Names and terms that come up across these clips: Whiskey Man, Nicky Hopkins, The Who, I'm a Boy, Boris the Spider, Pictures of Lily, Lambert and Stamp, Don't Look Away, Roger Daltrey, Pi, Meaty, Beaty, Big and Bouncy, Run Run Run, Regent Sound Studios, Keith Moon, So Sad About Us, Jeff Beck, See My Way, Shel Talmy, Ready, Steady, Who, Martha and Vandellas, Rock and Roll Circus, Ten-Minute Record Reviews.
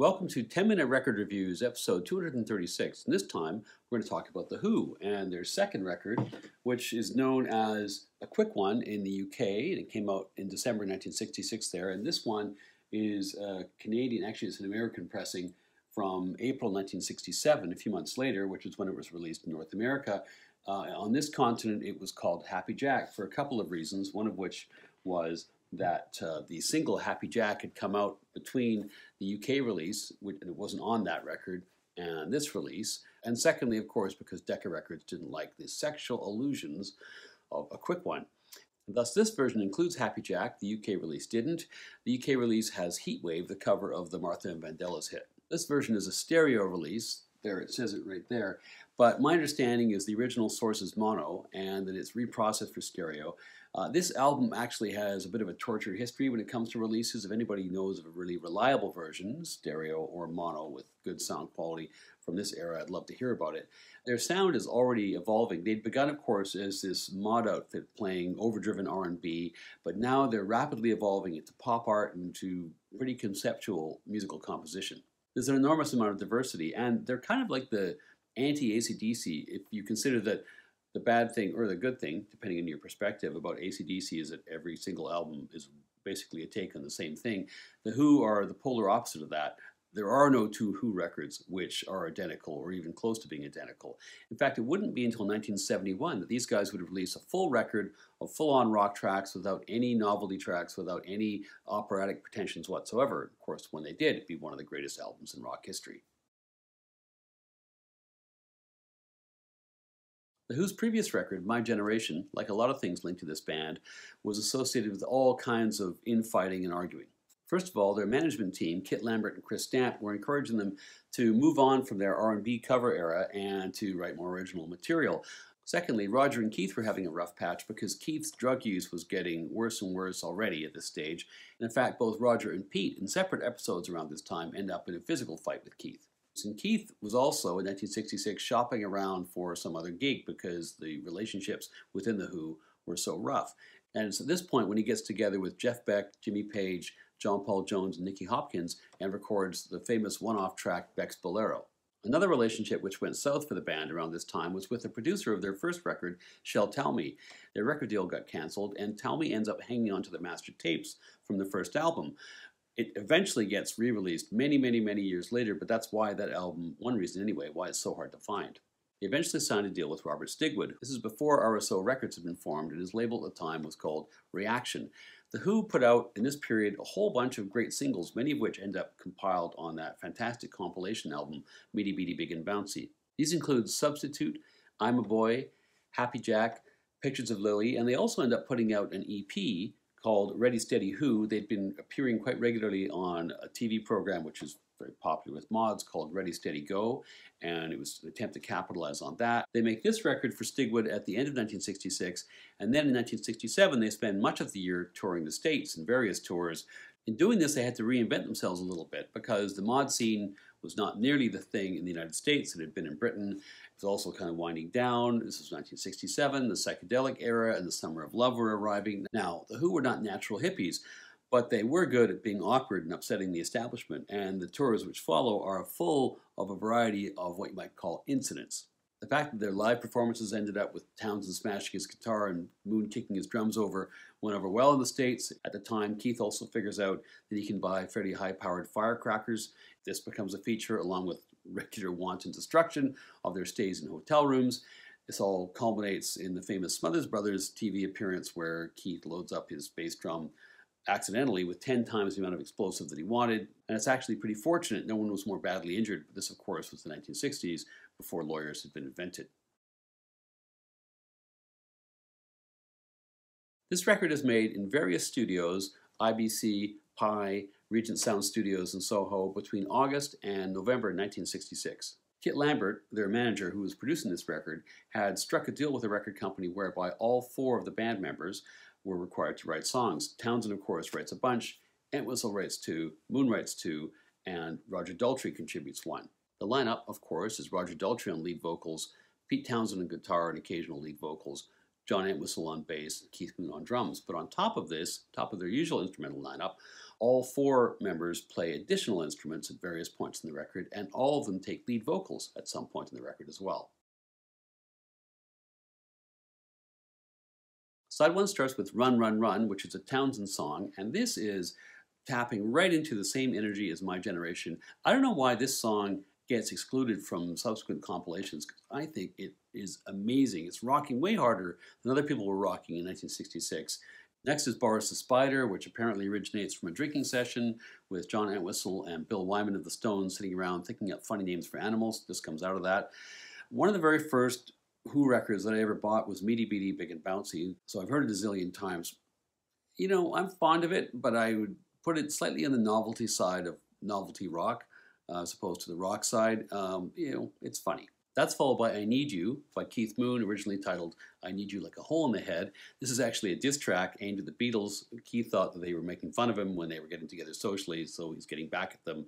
Welcome to 10-Minute Record Reviews, episode 236. And this time, we're going to talk about The Who and their second record, which is known as A Quick One in the UK, and it came out in December 1966 there. And this one is Canadian, actually it's an American pressing from April 1967, a few months later, which is when it was released in North America. On this continent, it was called Happy Jack for a couple of reasons, one of which was that the single Happy Jack had come out between the UK release, and it wasn't on that record, and this release. And secondly, of course, because Decca Records didn't like the sexual allusions of A Quick One. And thus, this version includes Happy Jack. The UK release didn't. The UK release has Heat Wave, the cover of the Martha and Vandellas hit. This version is a stereo release. There, it says it right there. But my understanding is the original source is mono, and that it's reprocessed for stereo. This album actually has a bit of a tortured history when it comes to releases. If anybody knows of a really reliable version, stereo or mono with good sound quality from this era, I'd love to hear about it. Their sound is already evolving. They'd begun, of course, as this mod outfit playing overdriven R&B, but now they're rapidly evolving into pop art and to pretty conceptual musical composition. There's an enormous amount of diversity, and they're kind of like the anti-AC/DC, if you consider that the bad thing, or the good thing, depending on your perspective, about AC/DC is that every single album is basically a take on the same thing. The Who are the polar opposite of that. There are no two Who records which are identical, or even close to being identical. In fact, it wouldn't be until 1971 that these guys would release a full record of full-on rock tracks without any novelty tracks, without any operatic pretensions whatsoever. Of course, when they did, it'd be one of the greatest albums in rock history. The Who's previous record, My Generation, like a lot of things linked to this band, was associated with all kinds of infighting and arguing. First of all, their management team, Kit Lambert and Chris Stamp, were encouraging them to move on from their R&B cover era and to write more original material. Secondly, Roger and Keith were having a rough patch because Keith's drug use was getting worse and worse already at this stage. And in fact, both Roger and Pete, in separate episodes around this time, end up in a physical fight with Keith. And Keith was also, in 1966, shopping around for some other gig because the relationships within The Who were so rough. And it's at this point when he gets together with Jeff Beck, Jimmy Page, John Paul Jones, and Nicky Hopkins, and records the famous one-off track, Beck's Bolero. Another relationship which went south for the band around this time was with the producer of their first record, Shel Talmy. Their record deal got cancelled, and Talmy ends up hanging on to the master tapes from the first album. It eventually gets re-released many, many, many years later, but that's why that album, one reason anyway, why it's so hard to find. They eventually signed a deal with Robert Stigwood. This is before RSO Records had been formed, and his label at the time was called Reaction. The Who put out, in this period, a whole bunch of great singles, many of which end up compiled on that fantastic compilation album, Meaty, Beaty, Big and Bouncy. These include Substitute, I'm a Boy, Happy Jack, Pictures of Lily, and they also end up putting out an EP, called Ready Steady Who. They'd been appearing quite regularly on a TV program which is very popular with mods called Ready Steady Go, and it was an attempt to capitalize on that. They make this record for Stigwood at the end of 1966, and then in 1967 they spend much of the year touring the States in various tours. In doing this they had to reinvent themselves a little bit because the mod scene was not nearly the thing in the United States that had been in Britain. It was also kind of winding down. This was 1967, the psychedelic era and the Summer of Love were arriving. Now, the Who were not natural hippies, but they were good at being awkward and upsetting the establishment, and the tours which follow are full of a variety of what you might call incidents. The fact that their live performances ended up with Townsend smashing his guitar and Moon kicking his drums over went over well in the States. At the time, Keith also figures out that he can buy fairly high-powered firecrackers. This becomes a feature along with regular wanton destruction of their stays in hotel rooms. This all culminates in the famous Smothers Brothers TV appearance where Keith loads up his bass drum accidentally with 10 times the amount of explosive that he wanted, and it's actually pretty fortunate no one was more badly injured, but this of course was the 1960s before lawyers had been invented. This record is made in various studios, IBC, Pi, Regent Sound Studios in Soho, between August and November 1966. Kit Lambert, their manager who was producing this record, had struck a deal with a record company whereby all four of the band members were required to write songs. Townsend, of course, writes a bunch, Entwistle writes two, Moon writes two, and Roger Daltrey contributes one. The lineup, of course, is Roger Daltrey on lead vocals, Pete Townshend on guitar and occasional lead vocals, John Entwistle on bass, Keith Moon on drums. But on top of this, top of their usual instrumental lineup, all four members play additional instruments at various points in the record, and all of them take lead vocals at some point in the record as well. Side one starts with Run, Run, Run, which is a Townsend song, and this is tapping right into the same energy as My Generation. I don't know why this song gets excluded from subsequent compilations, because I think it is amazing. It's rocking way harder than other people were rocking in 1966. Next is Boris the Spider, which apparently originates from a drinking session with John Entwistle and Bill Wyman of the Stones sitting around thinking up funny names for animals. This comes out of that. One of the very first Who records that I ever bought was Meaty, Beaty, Big and Bouncy, so I've heard it a zillion times. You know, I'm fond of it, but I would put it slightly on the novelty side of novelty rock, as opposed to the rock side. You know, it's funny. That's followed by I Need You by Keith Moon, originally titled I Need You Like a Hole in the Head. This is actually a diss track aimed at the Beatles. Keith thought that they were making fun of him when they were getting together socially, so he's getting back at them.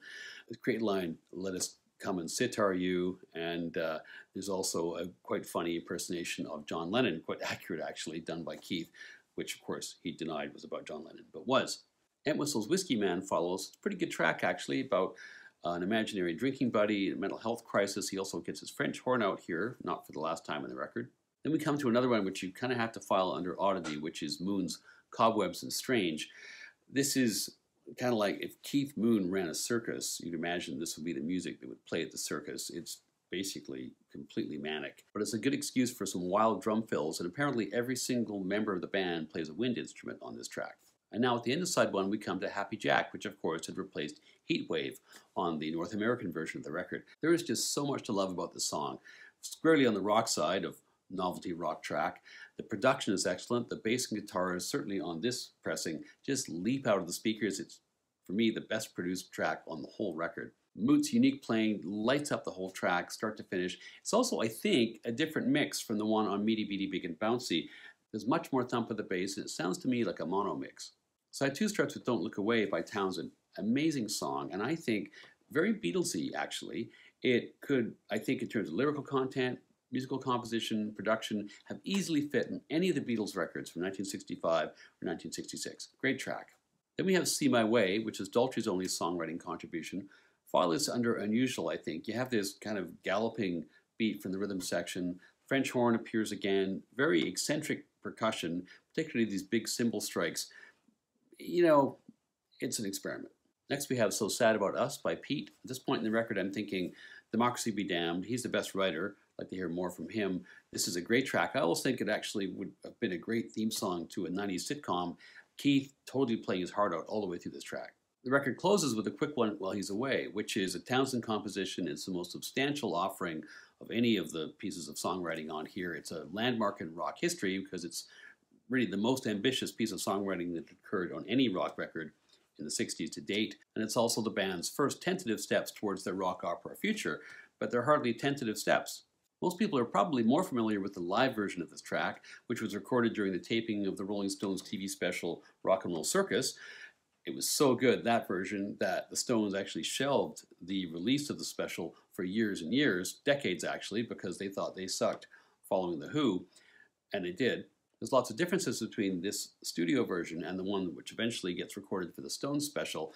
It's a great line, "Let us come and sitar you," and there's also a quite funny impersonation of John Lennon, quite accurate actually, done by Keith, which of course he denied was about John Lennon, but was. Entwistle's Whiskey Man follows. It's a pretty good track actually about an imaginary drinking buddy, a mental health crisis. He also gets his French horn out here, not for the last time in the record. Then we come to another one which you kind of have to file under oddity, which is Moon's Cobwebs and Strange. This is kind of like if Keith Moon ran a circus, you'd imagine this would be the music that would play at the circus. It's basically completely manic, but it's a good excuse for some wild drum fills, and apparently every single member of the band plays a wind instrument on this track. And now at the end of side one, we come to Happy Jack, which of course had replaced Heatwave on the North American version of the record. There is just so much to love about this song. Squarely on the rock side of novelty rock track. The production is excellent. The bass and guitars, certainly on this pressing, just leap out of the speakers. It's, for me, the best produced track on the whole record. Moot's unique playing lights up the whole track, start to finish. It's also, I think, a different mix from the one on Meaty, Beaty, Big and Bouncy. There's much more thump of the bass, and it sounds to me like a mono mix. Side two starts with Don't Look Away by Townsend. Amazing song, and I think very Beatlesy actually. It could, I think in terms of lyrical content, musical composition, production, have easily fit in any of the Beatles records from 1965 or 1966. Great track. Then we have See My Way, which is Daltrey's only songwriting contribution. File this under unusual, I think. You have this kind of galloping beat from the rhythm section. French horn appears again. Very eccentric percussion, particularly these big cymbal strikes. You know, it's an experiment. Next we have So Sad About Us by Pete. At this point in the record, I'm thinking, democracy be damned, he's the best writer. I'd like to hear more from him. This is a great track. I always think it actually would have been a great theme song to a 90s sitcom. Keith totally playing his heart out all the way through this track. The record closes with a quick one while he's away, which is a Townsend composition. It's the most substantial offering of any of the pieces of songwriting on here. It's a landmark in rock history because it's really the most ambitious piece of songwriting that occurred on any rock record in the 60s to date. And it's also the band's first tentative steps towards their rock opera future, but they're hardly tentative steps. Most people are probably more familiar with the live version of this track, which was recorded during the taping of the Rolling Stones TV special Rock and Roll Circus. It was so good, that version, that the Stones actually shelved the release of the special for years and years, decades actually, because they thought they sucked following The Who, and they did. There's lots of differences between this studio version and the one which eventually gets recorded for the Stones special.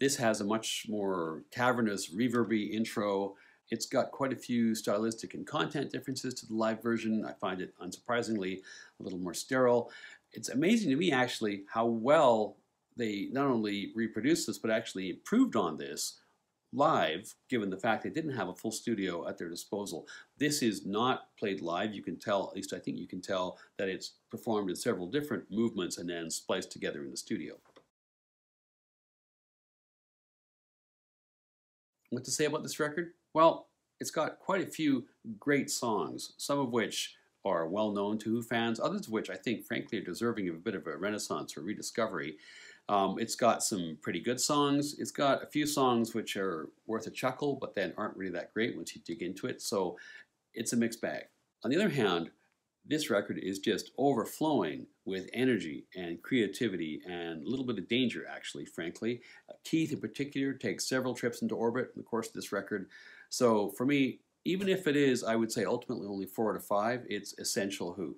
This has a much more cavernous, reverby intro. It's got quite a few stylistic and content differences to the live version. I find it, unsurprisingly, a little more sterile. It's amazing to me, actually, how well they not only reproduced this, but actually improved on this live, given the fact they didn't have a full studio at their disposal. This is not played live. You can tell, at least I think you can tell, that it's performed in several different movements and then spliced together in the studio. What to say about this record? Well, it's got quite a few great songs, some of which are well known to Who fans, others of which I think frankly are deserving of a bit of a renaissance or rediscovery. It's got some pretty good songs. It's got a few songs which are worth a chuckle, but then aren't really that great once you dig into it, so it's a mixed bag. On the other hand, this record is just overflowing with energy and creativity and a little bit of danger, actually, frankly. Keith, in particular, takes several trips into orbit in the course of this record. So for me, even if it is, I would say ultimately only 4 out of 5, it's essential Who.